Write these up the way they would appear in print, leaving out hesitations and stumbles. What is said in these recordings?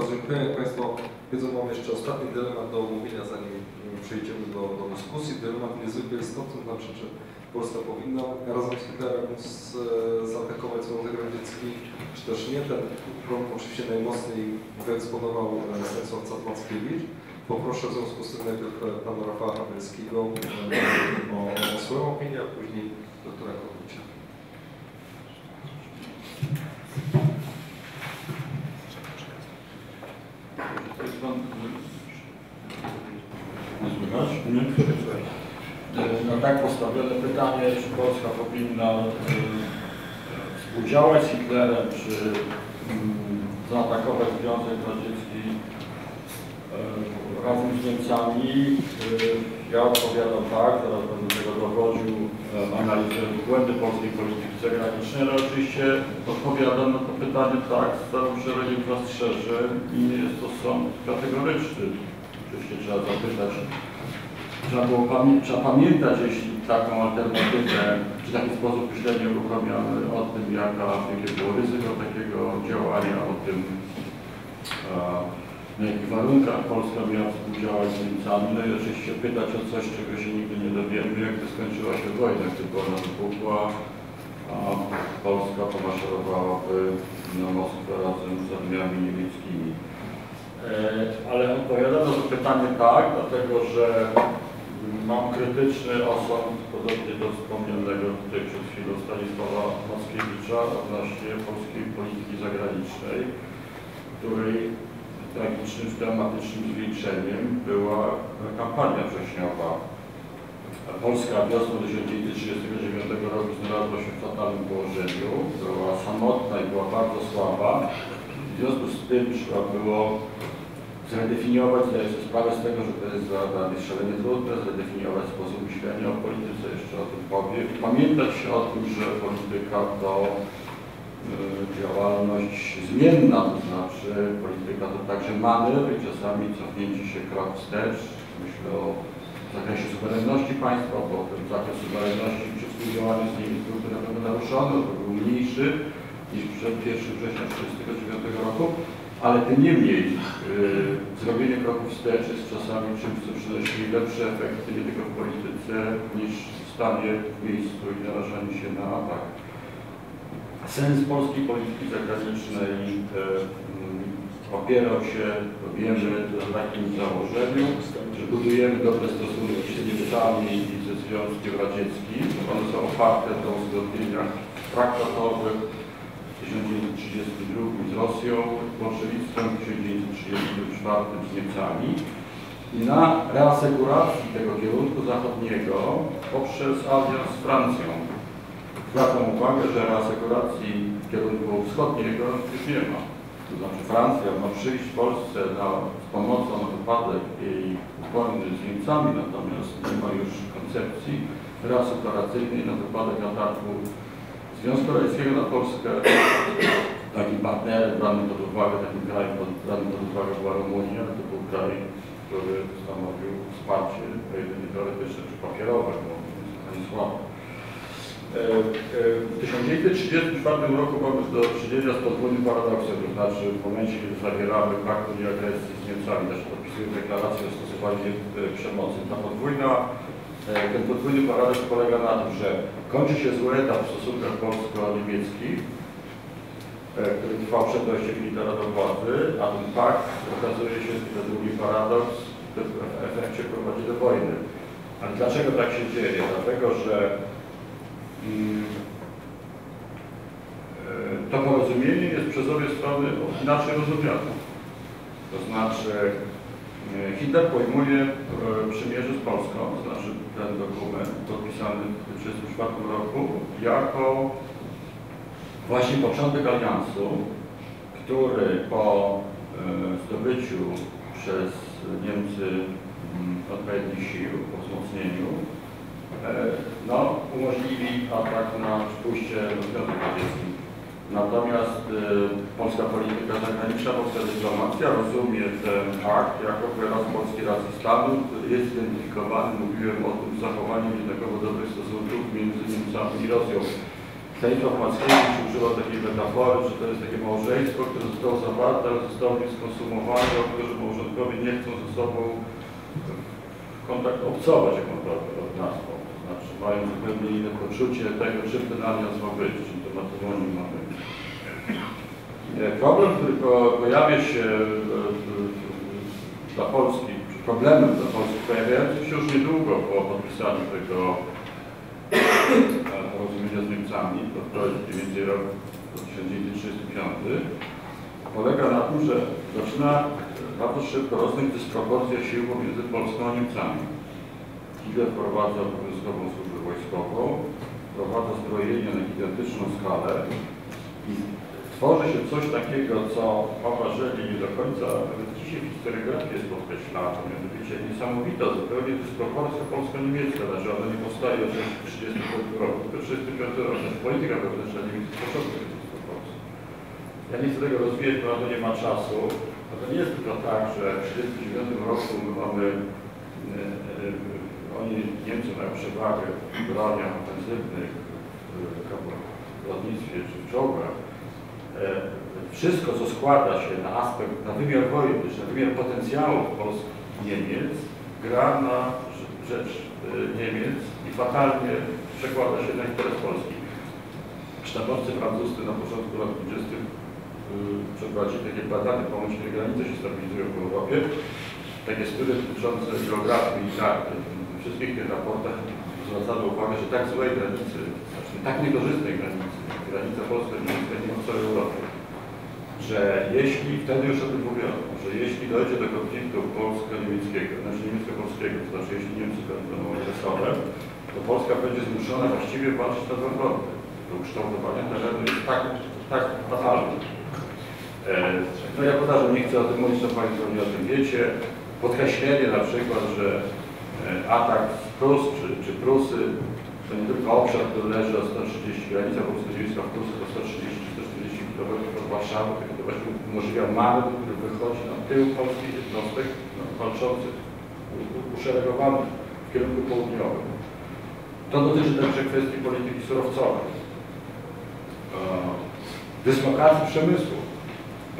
Bardzo dziękuję. Jak Państwo wiedzą, mam jeszcze ostatni dylemat do omówienia, zanim przejdziemy do dyskusji. Dylemat niezwykle istotny, to znaczy, czy Polska powinna razem z Hitlerem zaatakować Związek Radziecki, czy też nie. Ten problem oczywiście najmocniej wyeksponował Stanisław Moskiewicz. Poproszę w związku z tym najpierw pana Rafała Habielskiego o swoją opinię, a później doktora Kogucia. Na tak postawione pytanie, czy Polska powinna współdziałać z Hitlerem, czy zaatakować Związek Radziecki razem z Niemcami. Ja odpowiadam tak, zaraz będę do tego dowodził analizując błędy polskiej polityki zagranicznej, ale oczywiście odpowiadam na to pytanie tak, z całym szeregiem zastrzeżeń i nie jest to sąd kategoryczny. Oczywiście trzeba zapytać, trzeba pamiętać, jeśli taką alternatywę, czy taki sposób myślenia uruchomiony o tym, jakie było ryzyko takiego działania, o tym, na jakich warunkach Polska miała współdziałać z Niemcami, no i oczywiście pytać o coś, czego się nigdy nie dowiemy, jakby skończyła się wojna, gdy ona wybuchła, a Polska pomaszerowałaby na Moskwę razem z armiami niemieckimi. Ale odpowiadam na to pytanie tak, dlatego że mam krytyczny osąd, podobnie do wspomnianego tutaj przed chwilą Stanisława Moskiewicza odnośnie polskiej polityki zagranicznej, której tragicznym, dramatycznym zwieńczeniem była kampania wrześniowa. Polska wiosną 1939 roku znalazła się w fatalnym położeniu, była samotna i była bardzo słaba. W związku z tym trzeba było zredefiniować, zdaję sobie sprawę z tego, że to jest zadanie szalenie trudne, zredefiniować sposób myślenia o polityce, jeszcze o tym powiem, pamiętać się o tym, że polityka to działalność zmienna, to znaczy polityka to także manewr i czasami cofnięcie się krok wstecz, myślę o zakresie suwerenności państwa, bo ten zakres suwerenności przy współdziałaniu z nimi był na pewno naruszony, to był mniejszy niż przed 1 września 1939 roku, ale tym niemniej zrobienie kroków wstecz jest czasami czymś, co przynosi lepsze efekty nie tylko w polityce, niż stanie w miejscu i narażanie się na atak. Sens polskiej polityki zagranicznej opierał się, wiemy, na takim założeniu, że budujemy dobre stosunki z Niemcami i ze Związkiem Radzieckim. One są oparte na uzgodnieniach traktatowych w 1932 z Rosją, bolszewictwem w 1934 z Niemcami. I na reasekuracji tego kierunku zachodniego poprzez alians z Francją. Zwracam uwagę, że reasekuracji kierunku wschodniego już nie ma. To znaczy Francja ma przyjść Polsce z pomocą na wypadek jej wojny z Niemcami, natomiast nie ma już koncepcji reasekuracyjnej na wypadek ataku Związku Radzieckiego na Polskę. Takim partnerem branym pod uwagę, takim krajem branym pod uwagę była Rumunia, to był kraj, który stanowił wsparcie jedynie teoretyczne czy papierowe, bo ani słabo. W 1934 roku mamy do czynienia z podwójnym paradoksem, to znaczy w momencie, kiedy zawieramy pakt o nieagresji z Niemcami, też podpisujemy deklarację o stosowaniu przemocy. Ten podwójny paradoks polega na tym, że kończy się zły etap w stosunkach polsko-niemieckich, który trwał przed dojściem Hitlera do władzy, a ten pakt okazuje się, ten drugi paradoks, w efekcie prowadzi do wojny. Ale dlaczego tak się dzieje? Dlatego, że to porozumienie jest przez obie strony inaczej rozumiane. To znaczy Hitler pojmuje przymierze z Polską, to znaczy ten dokument podpisany w 1934 roku, jako właśnie początek aliansu, który po zdobyciu przez Niemcy odpowiednich sił, po wzmocnieniu, umożliwi atak na pójście do Związku Radzieckiego. Natomiast polska polityka zagraniczna, polska dyplomacja rozumie ten akt jako wyraz polskiej racji stanu, jest zidentyfikowany, mówiłem o tym, z zachowaniem jednakowo dobrych stosunków między Niemcami i Rosją. Stanisław Moskiewicz używał takiej metafory, że to jest takie małżeństwo, które zostało zawarte, ale zostało skonsumowane, dlatego że małżonkowie nie chcą ze sobą kontakt obcować, jak on od nas. To znaczy mają zupełnie inne poczucie tego, czym ten alianz ma być, czym to matrimonii ma być. Problem, który pojawia się dla Polski, czy problemem dla Polski pojawiającym się już niedługo po podpisaniu tego porozumienia z Niemcami, to jest mniej więcej rok 1935, polega na tym, że zaczyna bardzo szybko rosnąć dysproporcja sił pomiędzy Polską a Niemcami. Hitler wprowadza obowiązkową służbę wojskową, wprowadza zbrojenie na gigantyczną skalę i tworzy się coś takiego, co poważnie nie do końca, nawet dzisiaj w historiografii jest podkreślane, mianowicie niesamowita zupełnie dysproporcja polsko-niemiecka, znaczy ona nie powstaje od 1935 roku, to 1935 roku, polityka wewnętrzna niemiecka początku jest dysproporcja. Ja nie chcę tego rozwijać, bo na to nie ma czasu. A to nie jest tylko tak, że w 1939 roku my mamy, Niemcy mają przewagę w broniach ofensywnych, w lotnictwie czy w czołgach. Wszystko, co składa się na aspekt, na wymiar wojenny, na wymiar potencjału Polski Niemiec, gra na rzecz Niemiec i fatalnie przekłada się na interes Polski. Sztabowcy francuscy na początku lat 20. przeprowadzić takie badania pomocne granice się stabilizują w Europie. Takie studia dotyczące geografii i karty. W wszystkich tych raportach zwracano uwagę, że tak złej granicy, znaczy tak niekorzystnej granicy, granica polsko-niemiecka nie ma w całej Europie, że jeśli, wtedy już o tym mówiono, że jeśli dojdzie do konfliktu polsko-niemieckiego, znaczy niemiecko-polskiego, to znaczy jeśli Niemcy będą agresorem, to Polska będzie zmuszona właściwie walczyć na dwa fronty. To ukształtowanie terenu jest tak fatalne. No ja powtarzam, nie chcę o tym mówić, co Państwo nie o tym wiecie. Podkreślenie na przykład, że atak z Prus czy Prusy to nie tylko obszar, który leży o 130, granica polsko-niemiecka w Prusy to 130-140 km od Warszawy, tylko to właśnie umożliwia manewr, który wychodzi na tył polskich jednostek walczących, uszeregowanych w kierunku południowym. To dotyczy także kwestii polityki surowcowej, dyslokacji przemysłu.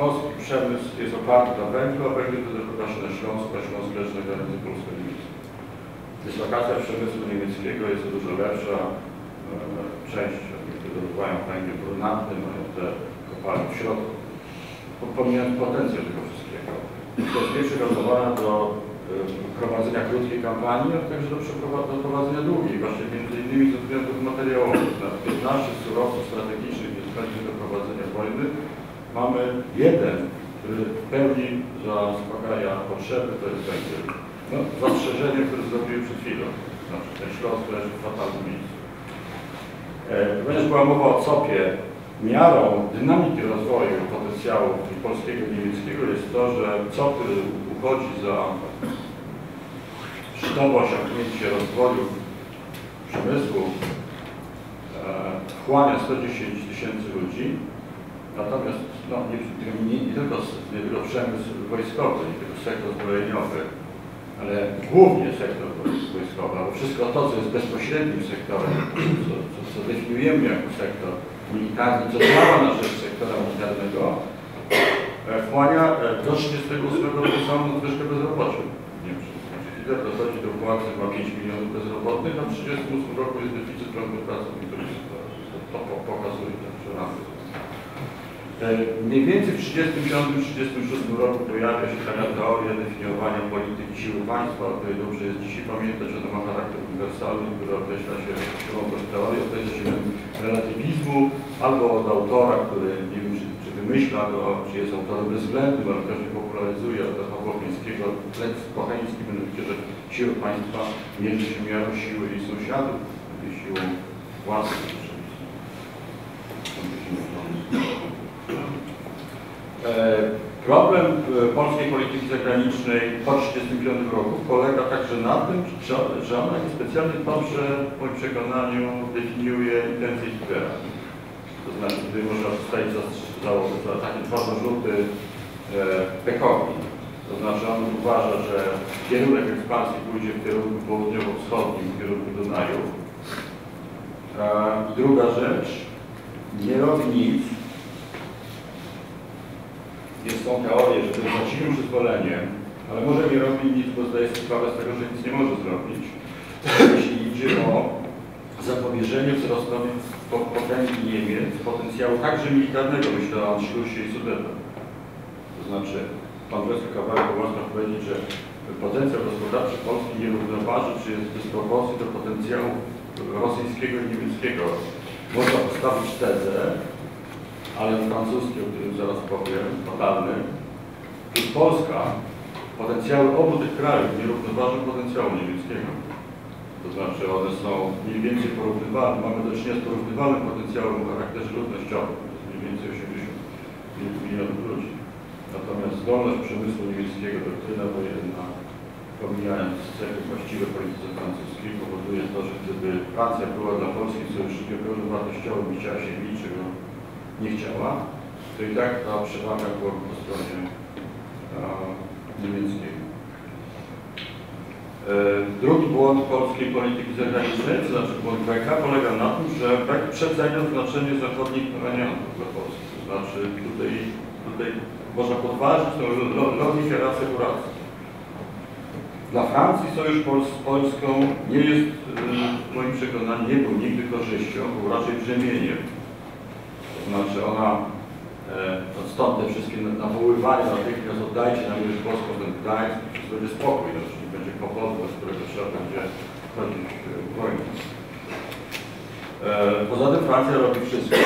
Polski przemysł jest oparty na węglu, a węgiel to też na Śląsku, a Śląsk leży na granicy polsko-niemieckiej. Dyslokacja przemysłu niemieckiego jest dużo lepsza. Część, oni wydobywają węgiel brunatny, mają te kopalnie w środku. Pomijając potencjał tego wszystkiego. To jest nie przygotowana do prowadzenia krótkiej kampanii, a także do prowadzenia długiej, właśnie między innymi ze względów materiałowych. Na 15 surowców strategicznych niezbędnych do prowadzenia wojny. Mamy jeden, który w pełni zaspokaja potrzeby, to jest węgiel. No, zastrzeżenie, które zrobiłem przed chwilą, znaczy ten Śląsk leży w fatalnym miejscu. Ponieważ była mowa o COP-ie, miarą dynamiki rozwoju potencjału polskiego i niemieckiego jest to, że COP uchodzi za szczytowe osiągnięcie rozwoju przemysłu, wchłania 110 000 ludzi. Natomiast no, nie tylko przemysł wojskowy, nie tylko sektor zbrojeniowy, ale głównie sektor wojskowy, albo wszystko to, co jest bezpośrednim sektorem, co definiujemy jako sektor militarny, co działa na rzecz sektora militarnego, wchłania do 1938 roku samą nadwyżkę bezrobocia w Niemczech. Hitler dochodzi do władzy, ma 5 milionów bezrobotnych, a w 1938 roku jest deficyt rąk do pracy. To pokazuje ten przerazek. Mniej więcej w 1935-1936 roku pojawia się taka teoria definiowania polityki siły państwa, o której dobrze jest dzisiaj pamiętać, że to ma charakter uniwersalny, który określa się siłą teorii, określa się relatywizmu, albo od autora, który nie wiem czy wymyśla, no, czy jest autorem bezwzględnym, ale też nie popularyzuje, od Rafała Habielskiego, tekst kochański, mianowicie, że siły państwa mierzy się miarą siły i sąsiadów, czyli siłą własnych. Problem polskiej polityki zagranicznej po 1935 roku polega także na tym, że ona niespecjalnie dobrze, w moim przekonaniu, definiuje intencje Hitlera. To znaczy, tutaj można zostać za takie dwa zarzuty Pekowi. To znaczy, on uważa, że kierunek ekspansji pójdzie w kierunku południowo-wschodnim, w kierunku Dunaju. Druga rzecz, kierownik jest tą teorię, że to jest za silnym przyzwoleniem, ale może nie robi nic, bo zdaje sobie sprawę z tego, że nic nie może zrobić. Jeśli idzie o zapobieżenie wzrostowi potęgi Niemiec, potencjału także militarnego, myślę o Anschlussie i Sudetach. To znaczy, pan profesor Kawałek można powiedzieć, że potencjał gospodarczy Polski nie równoważy, czy jest w dysproporcji do potencjału rosyjskiego i niemieckiego. Można postawić tezę, ale francuski, o którym zaraz powiem, fatalny, i Polska, potencjały obu tych krajów nie równoważą potencjału niemieckiego. To znaczy one są mniej więcej porównywalne, mamy do czynienia z porównywalnym potencjałem o charakterze ludnościowym, to jest mniej więcej 80 milionów ludzi. Natomiast zdolność przemysłu niemieckiego, doktryna wojenna, pomijając właściwe polityce francuskiej, powoduje to, że gdyby Francja była dla Polski sojusznikiem pełnowartościowym i chciała się niczego nie chciała, to i tak ta przewaga byłaby po stronie niemieckiej. Drugi błąd polskiej polityki zagranicznej, to znaczy błąd BK, polega na tym, że brak przecenia znaczenie zachodnich wariantów dla Polski. To znaczy tutaj można podważyć tą logikę racji ku racji. Dla Francji sojusz z Polską nie jest, w moim przekonaniu, nie był nigdy korzyścią, był raczej brzemieniem. To znaczy ona, stąd te wszystkie nawoływania natychmiast oddajcie nam już Polską ten Gdańsk, to będzie spokój, znaczy nie będzie powodu, z którego trzeba będzie chodzić wojnę. Poza tym Francja robi wszystko,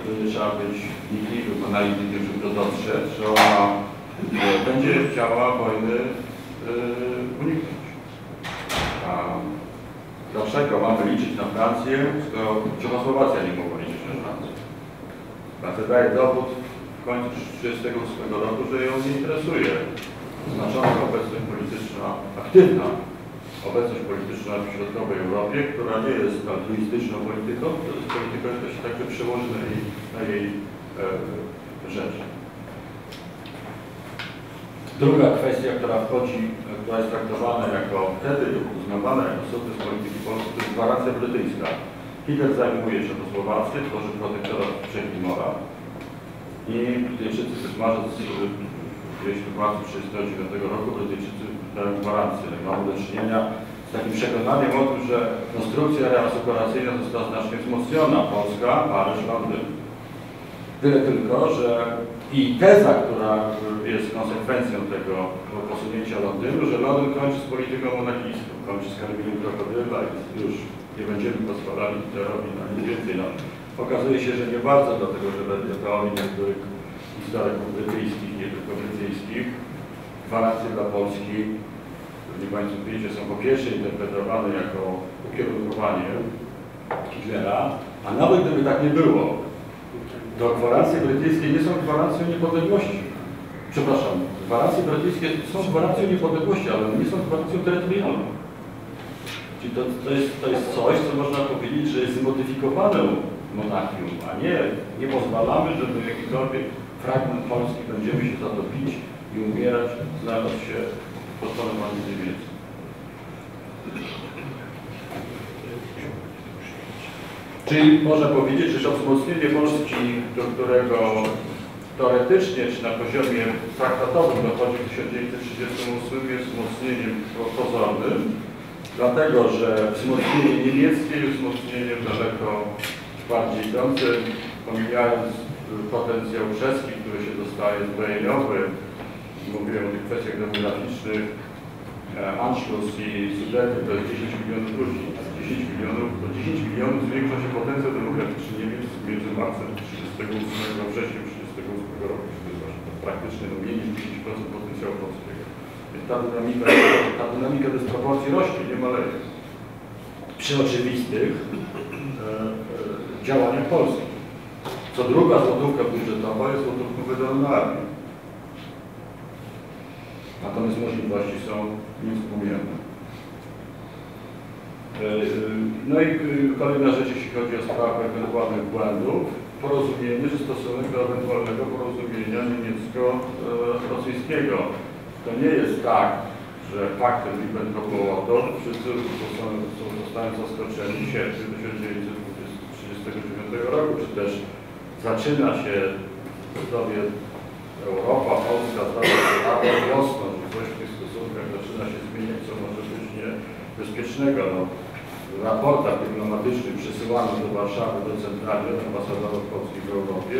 wtedy trzeba być nikim analitykiem, żeby to dotrzeć, że ona będzie chciała wojny uniknąć. A dlaczego mamy liczyć na Francję, skoro Czechosłowacja nie mogła liczyć na Francję? Francja daje dowód w końcu 1938 roku, że ją nie interesuje znacząca obecność polityczna, aktywna obecność polityczna w środkowej Europie, która nie jest altruistyczną polityką, to jest polityką, która się także przełoży na jej rzeczy. Druga kwestia, która wchodzi, która jest traktowana jako wtedy uznawana jako sukces polityki polskiej, to jest gwarancja brytyjska. Hitler zajmuje Czechosłowację, tworzy protektorat w Czech i Morach. I Brytyjczycy przez marzec 1939 roku Brytyjczycy dają gwarancję. Mamy do czynienia z takim przekonaniem o tym, że konstrukcja reasykuracyjna została znacznie wzmocniona. Polska, Paryż, Londyn. Tyle tylko, że i teza, która jest konsekwencją tego posunięcia Londynu, że Londyn kończy z polityką monarchijską, kończy z karmieniem krokodyla i już nie będziemy pozwalali Hitlerowi na nic więcej. Okazuje się, że nie bardzo, dlatego że wedle teorii niektórych historyków brytyjskich, nie tylko brytyjskich, gwarancje dla Polski, pewnie Państwo wiecie, są po pierwsze interpretowane jako ukierunkowanie Hitlera, a nawet gdyby tak nie było, to gwarancje brytyjskie nie są gwarancją niepodległości. Przepraszam, gwarancje brytyjskie są gwarancją niepodległości, ale nie są gwarancją terytorialną. Czyli to jest coś, co można powiedzieć, że jest zmodyfikowane monarchium, a nie pozwalamy, żeby jakikolwiek fragment Polski będziemy się zatopić i umierać, znając się postanowieniu Niemiec. Czyli można powiedzieć, że to wzmocnienie Polski, do którego teoretycznie, czy na poziomie traktatowym dochodzi w 1938, jest wzmocnieniem pozornym, dlatego że wzmocnienie niemieckie jest wzmocnieniem daleko bardziej idącym, pomijając potencjał czeski, który się dostaje zbrojeniowy, mówiłem o tych kwestiach demograficznych, Anschluss i Sudety to jest 10 milionów ludzi. 10 milionów zwiększa się potencjał demograficzny Niemiec między marcem 1938 a wrześniem 1938 roku. To jest praktycznie mniej niż 10% potencjału polskiego. Więc ta dynamika dysproporcji rośnie, nie maleje. Przy oczywistych działaniach Polski. Co druga złotówka budżetowa jest złotówką wydaną na armię. Natomiast możliwości są niewspółmierne. No i kolejna rzecz, jeśli chodzi o sprawę ewentualnych błędów, porozumienie, że stosunek do ewentualnego porozumienia niemiecko-rosyjskiego. To nie jest tak, że paktem Ribbentrop-Mołotow wszyscy zostaną zaskoczeni w sierpniu 1939 roku, czy też zaczyna się w cudzysłowie Europa, Polska, rosnąć coś w tych stosunkach, zaczyna się zmieniać, co może być niebezpiecznego. No, w raportach dyplomatycznych przesyłanych do Warszawy, do centrali ambasadorów polskich w Europie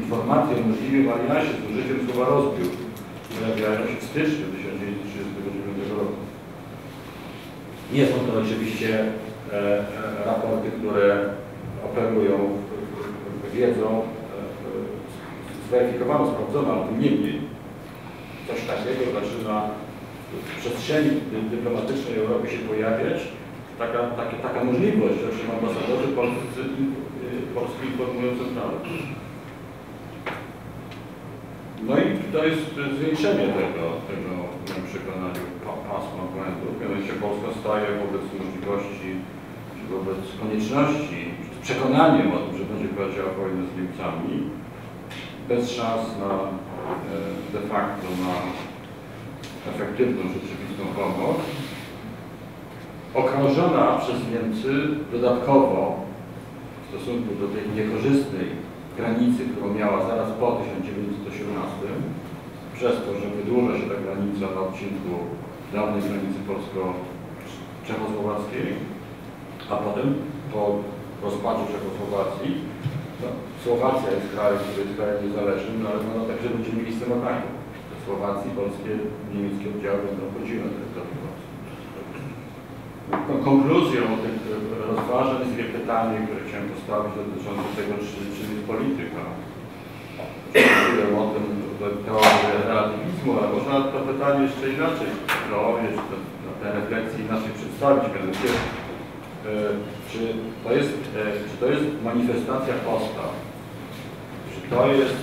informacje o możliwym aliansie z użyciem słowa rozbiór pojawiają się w styczniu 1939 roku. Nie są to oczywiście raporty, które operują wiedzą zweryfikowaną, sprawdzoną, ale niemniej coś takiego zaczyna w przestrzeni dyplomatycznej Europy się pojawiać. Taka możliwość, że ambasadorzy polscy informują centralę. No i to jest zwiększenie tego w moim przekonaniu pasma błędów. Mianowicie Polska staje wobec możliwości, czy wobec konieczności, czy z przekonaniem o tym, że będzie prowadziła wojnę z Niemcami, bez szans na de facto na efektywną, rzeczywistą pomoc. Okrążona przez Niemcy dodatkowo w stosunku do tej niekorzystnej granicy, którą miała zaraz po 1918, przez to, że wydłuża się ta granica na odcinku dawnej granicy polsko-czechosłowackiej, a potem po rozpadzie Czechosłowacji, no, Słowacja jest krajem, który jest krajem niezależnym, no, ale no, także będzie mieli z tym okazję. Do Słowacji polskie, niemieckie oddziały będą chodziły na terytorium. No, konkluzją tych rozważań jest pytanie, które chciałem postawić dotyczące tego, czym jest polityka. Mówiłem o tym teorię relatywizmu, ale można to pytanie jeszcze inaczej teorię, czy te refleksje inaczej przedstawić. Mianowicie, czy to jest manifestacja postaw? Czy to jest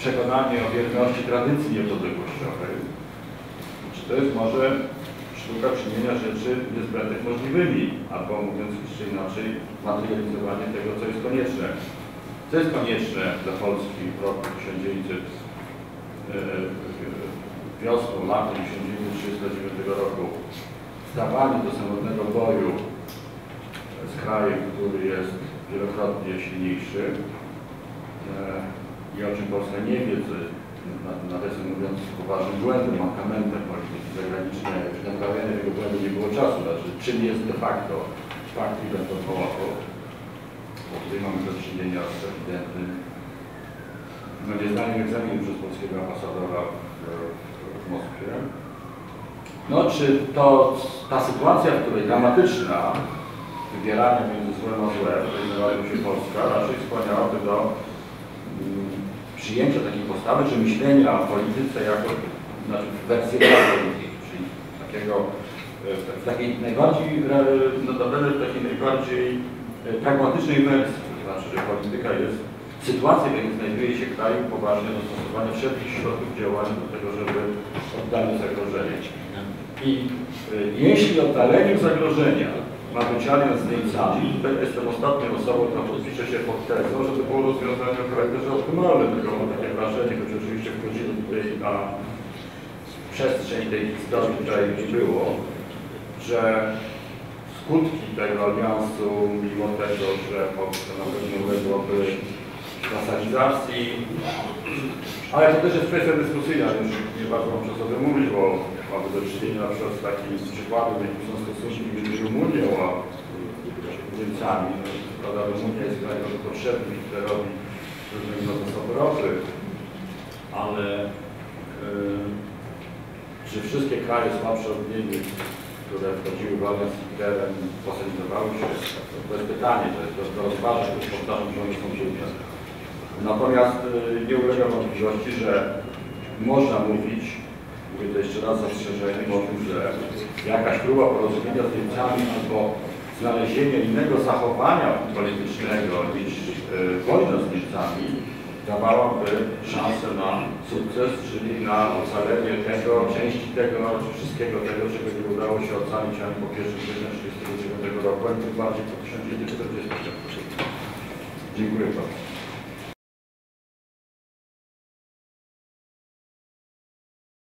przekonanie o wierności tradycji niepodległościowej? Czy to jest może sztuka czynienia rzeczy niezbędnych możliwymi, albo mówiąc jeszcze inaczej, materializowanie tego, co jest konieczne. Co jest konieczne dla Polski w roku 1900, wiosną, latem 1939 roku. Stawanie do samotnego boju z krajem, który jest wielokrotnie silniejszy i o czym Polska nie wie, nawiasem mówiąc, poważnym błędem, mankamentem polityki zagranicznej, już naprawiania tego błędu nie było czasu, znaczy czym jest de facto fakt i będą połapów, bo tutaj mamy do czynienia z ewidentnym niezdaniem egzaminu przez polskiego ambasadora w Moskwie. No czy to ta sytuacja, w której dramatyczna wybieranie między złem a złem, w się Polska, raczej skłaniałaby do przyjęcia takiej postawy, czy myślenia o polityce jako, znaczy wersji polityki, czyli takiego, w takiej najbardziej, no naprawdę w takiej najbardziej pragmatycznej wersji, to znaczy, że polityka jest sytuacja, w jakiej znajduje się kraj, poważnie dostosowanie wszelkich środków działań do tego, żeby oddalić zagrożenie. I jeśli oddaleniem zagrożenia ma być alianz z Niemcami, tutaj jestem ostatnią osobą, która podpisze się pod tezą, że to było rozwiązanie o charakterze optymalnym, tylko mam takie wrażenie, choć oczywiście wchodzimy tutaj na przestrzeń tej historii, której nie było, że skutki tego aliansu, mimo tego, że na pewno byłoby zasanizacji, ale to też jest kwestia dyskusyjna, już nie bardzo mam czasu o tym mówić, bo mamy do czynienia na przykład z takim przykładem, jakim są stosunki między Rumunią a Niemcami. Prawda, Rumunia jest krajem potrzebny Hitlerowi różnych zasobów ropy, ale czy wszystkie kraje słabsze od Niemiec, które wchodziły w wojnę z Hitlerem, posadziowały się? To jest pytanie, to jest do rozważań, które powtarzam, że oni są ziemia. Natomiast nie ulega wątpliwości, że można mówić, mówię to jeszcze raz z zastrzeżeniem o tym, że jakaś próba porozumienia z Niemcami albo znalezienie innego zachowania politycznego niż wojna z Niemcami dawałaby szansę na sukces, czyli na ocalenie tego, części tego, wszystkiego tego, żeby nie udało się ocalić ani po 1 grudnia 1939 roku, ani tym bardziej po 1940 roku. Dziękuję bardzo.